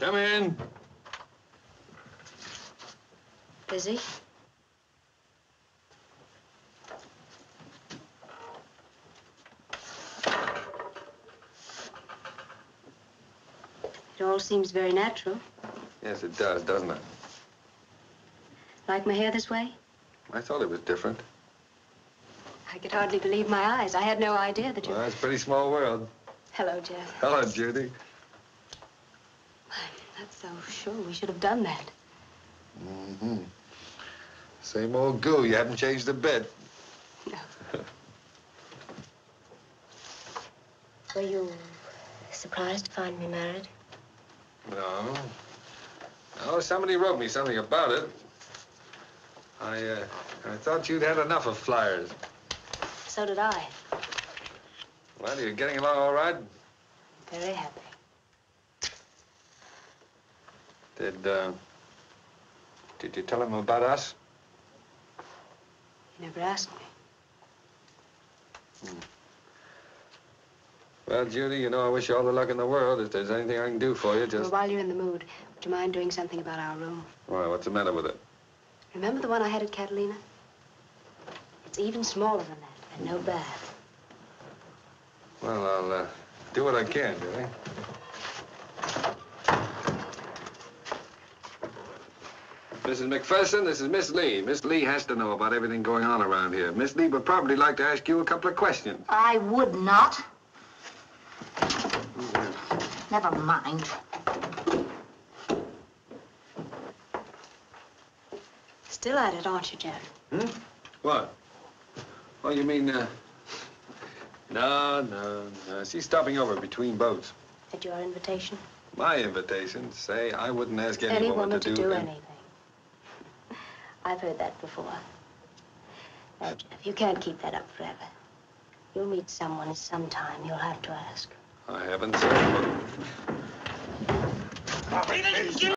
Come in. Busy? It all seems very natural. Yes, it does, doesn't it? Like my hair this way? I thought it was different. I could hardly believe my eyes. I had no idea that you... Well, it's a pretty small world. Hello, Jeff. Hello, Judy. That's so sure. We should have done that. Mm-hmm. Same old goo. You haven't changed a bit. No. Were you surprised to find me married? No. No, somebody wrote me something about it. I thought you'd had enough of flyers. So did I. Well, you're getting along all right? Very happy. Did you tell him about us? He never asked me. Hmm. Well, Judy, you know, I wish you all the luck in the world. If there's anything I can do for you, just... Well, while you're in the mood, would you mind doing something about our room? Why, what's the matter with it? Remember the one I had at Catalina? It's even smaller than that, and no bath. Well, I'll do what I can, Judy. Mrs. McPherson, this is Miss Lee. Miss Lee has to know about everything going on around here. Miss Lee would probably like to ask you a couple of questions. I would not. Mm-hmm. Never mind. Still at it, aren't you, Jeff? Hmm? What? Oh, you mean, No. She's stopping over between boats. At your invitation? My invitation? Say, I wouldn't ask any woman to do anything. I've heard that before. Now, Jeff, you can't keep that up forever. You'll meet someone sometime. You'll have to ask. I haven't said.